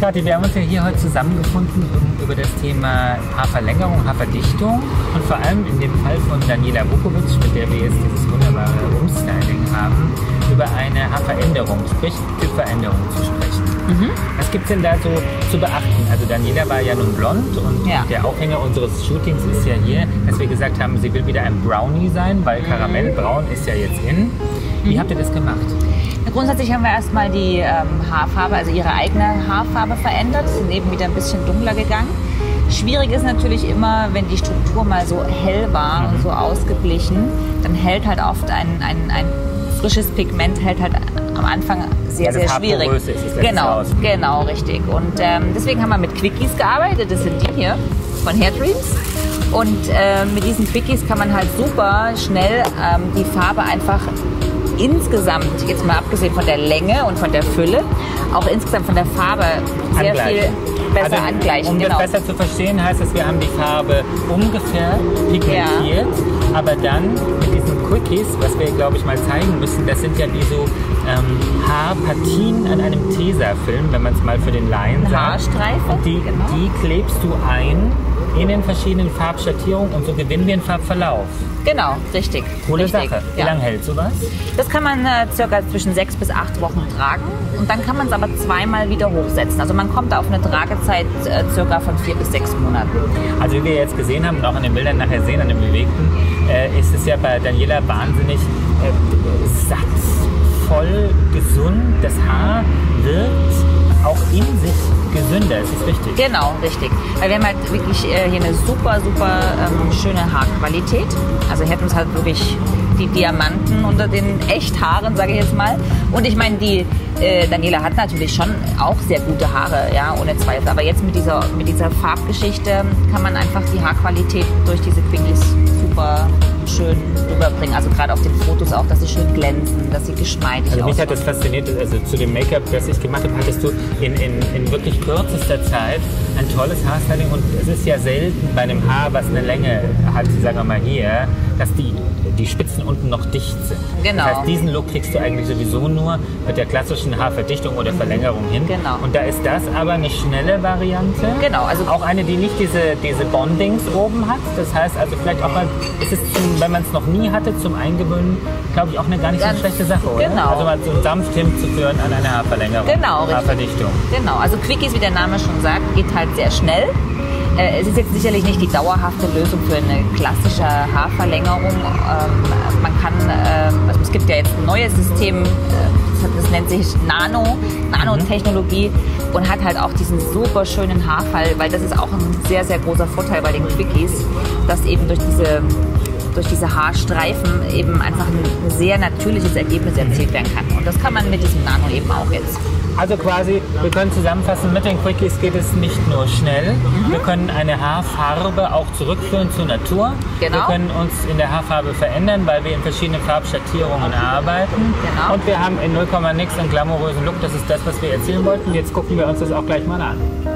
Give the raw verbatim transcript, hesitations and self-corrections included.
Kathi, wir haben uns ja hier heute zusammengefunden, um über das Thema Haarverlängerung, Haarverdichtung und vor allem in dem Fall von Daniela Vukovic, mit der wir jetzt dieses wunderbare Umstyling haben, über eine Haarveränderung, sprich Typveränderung zu sprechen. Mhm. Was gibt es denn da so zu beachten? Also Daniela war ja nun blond und ja. Der Aufhänger unseres Shootings ist ja hier, dass wir gesagt haben, sie will wieder ein Brownie sein, weil Karamellbraun ist ja jetzt in. Wie mhm. habt ihr das gemacht? Grundsätzlich haben wir erstmal die ähm, Haarfarbe, also ihre eigene Haarfarbe verändert, sind eben wieder ein bisschen dunkler gegangen. Schwierig ist natürlich immer, wenn die Struktur mal so hell war und so ausgeblichen, dann hält halt oft ein, ein, ein frisches Pigment, hält halt am Anfang sehr, also sehr schwierig. Ist es genau, genau, richtig. Und ähm, deswegen haben wir mit Quickies gearbeitet, das sind die hier von Hairdreams. Und äh, mit diesen Quickies kann man halt super schnell ähm, die Farbe einfach insgesamt, jetzt mal abgesehen von der Länge und von der Fülle, auch insgesamt von der Farbe sehr angleichen. viel besser also, angleichen. Um genau. das besser zu verstehen, heißt es, wir haben die Farbe ungefähr pigmentiert, ja. aber dann mit diesen Quickies, was wir, glaube ich, mal zeigen müssen, das sind ja wie so ähm, Haarpartien an einem Tesafilm, wenn man es mal für den Laien sagt. Haarstreifen. Und die, genau. die klebst du ein in den verschiedenen Farbschattierungen und so gewinnen wir einen Farbverlauf. Genau, richtig. Coole richtig, Sache. Wie ja. lange hält sowas? Das kann man äh, circa zwischen sechs bis acht Wochen tragen und dann kann man es aber zweimal wieder hochsetzen. Also man kommt auf eine Tragezeit äh, circa von vier bis sechs Monaten. Also wie wir jetzt gesehen haben und auch in den Bildern nachher sehen, an den Bewegten, äh, ist es ja bei Daniela wahnsinnig äh, satt, voll, gesund. Das Haar wirkt auch in sich gesünder, ist es richtig? Genau, richtig. Weil wir haben halt wirklich äh, hier eine super, super ähm, schöne Haarqualität. Also hätten es halt wirklich die Diamanten unter den Echthaaren, sage ich jetzt mal. Und ich meine, die äh, Daniela hat natürlich schon auch sehr gute Haare, ja, ohne Zweifel. Aber jetzt mit dieser, mit dieser Farbgeschichte kann man einfach die Haarqualität durch diese Quickies super schön rüberbringen. Also gerade auf den Fotos auch, dass sie schön glänzen, dass sie geschmeidig aussehen. Also mich hat das fasziniert, also zu dem Make-up, das ich gemacht habe, hattest du in, in, in wirklich kürzester Zeit ein tolles Haarstyling. Und es ist ja selten bei einem Haar, was eine Länge hat, sagen wir mal hier, dass die, die Spitzen unten noch dicht sind. Genau. Das heißt, diesen Look kriegst du eigentlich sowieso nur mit der klassischen Haarverdichtung oder Verlängerung hin. Genau. Und da ist das aber eine schnelle Variante. Genau. Also auch eine, die nicht diese, diese Bondings oben hat. Das heißt also vielleicht auch mal, es ist zu wenn man es noch nie hatte, zum Eingewöhnen, glaube ich, auch eine gar nicht so schlechte Sache, oder? Genau. Also mal so sanft hinzuführen an eine Haarverlängerung, genau, Haarverdichtung. Genau, also Quickies, wie der Name schon sagt, geht halt sehr schnell. Äh, es ist jetzt sicherlich nicht die dauerhafte Lösung für eine klassische Haarverlängerung. Ähm, man kann, äh, also es gibt ja jetzt ein neues System, äh, das nennt sich Nano, Nanotechnologie mhm. und hat halt auch diesen super schönen Haarfall, weil das ist auch ein sehr, sehr großer Vorteil bei den Quickies, dass eben durch diese durch diese Haarstreifen eben einfach ein sehr natürliches Ergebnis erzielt werden kann. Und das kann man mit diesem Nano eben auch jetzt. Also quasi, wir können zusammenfassen, mit den Quickies geht es nicht nur schnell, mhm. wir können eine Haarfarbe auch zurückführen zur Natur. Genau. Wir können uns in der Haarfarbe verändern, weil wir in verschiedenen Farbschattierungen arbeiten. Genau. Und wir haben in null Komma nix einen glamourösen Look, das ist das, was wir erzählen wollten. Jetzt gucken wir uns das auch gleich mal an.